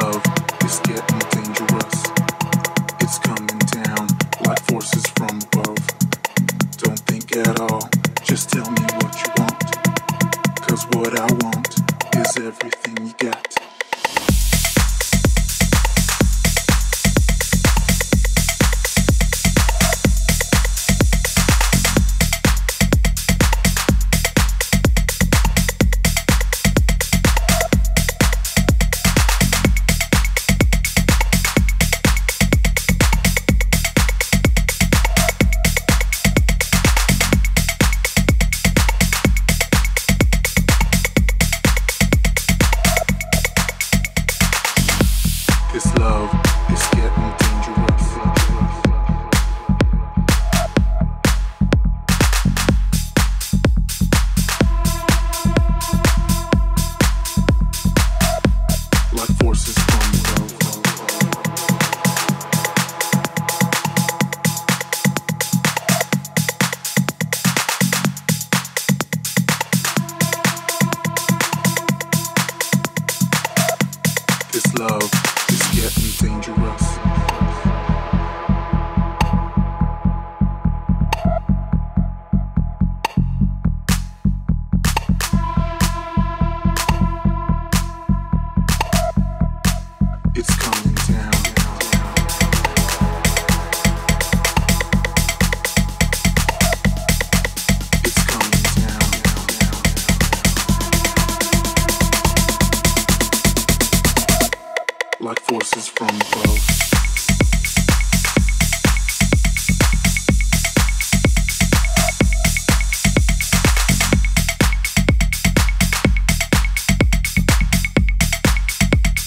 love is getting dangerous. It's coming down like forces from above. Don't think at all, just tell me what you want. 'Cause what I want is everything you got. This love is getting dangerous. Like forces from above. This love is getting dangerous.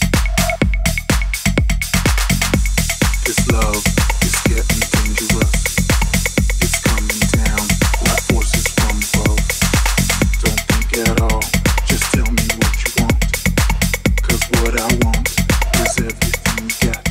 It's coming down. It's coming down. Like forces from above. This love is getting dangerous. It's coming down like forces from above. Don't think at all, just tell me what you want. 'Cause what I want is everything you got.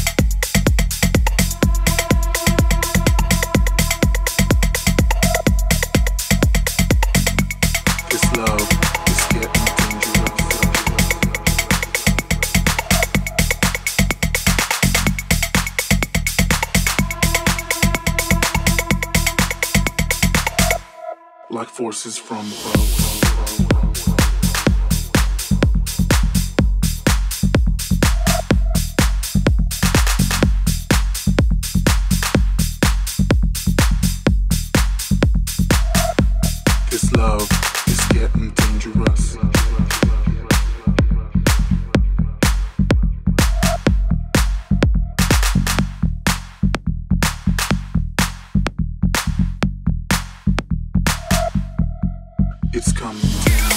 This love is getting dangerous. Like forces from above. This love is getting dangerous. It's coming down.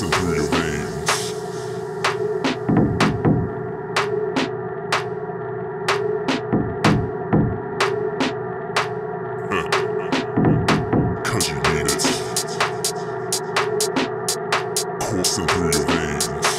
coursing through your veins. Cause you need it. Coursing through your veins.